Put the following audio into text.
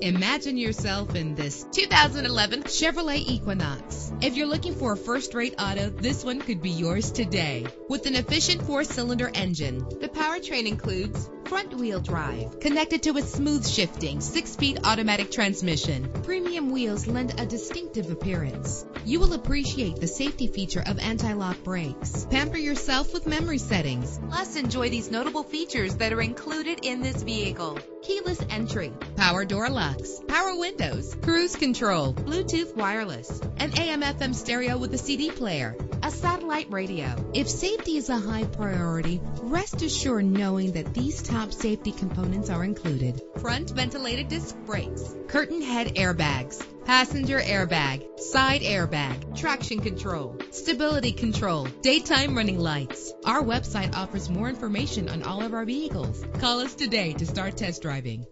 Imagine yourself in this 2011 Chevrolet Equinox. If you're looking for a first-rate auto, this one could be yours today. With an efficient four-cylinder engine, the powertrain includes front-wheel drive connected to a smooth-shifting six-speed automatic transmission. Premium wheels lend a distinctive appearance. You will appreciate the safety feature of anti-lock brakes. Pamper yourself with memory settings. Plus, enjoy these notable features that are included in this vehicle: keyless entry, power door locks, power windows, cruise control, Bluetooth wireless, an AM/FM stereo with a CD player, a satellite radio. If safety is a high priority, rest assured knowing that these top safety components are included: front ventilated disc brakes, curtain head airbags, passenger airbag, side airbag, traction control, stability control, daytime running lights. Our website offers more information on all of our vehicles. Call us today to start test driving.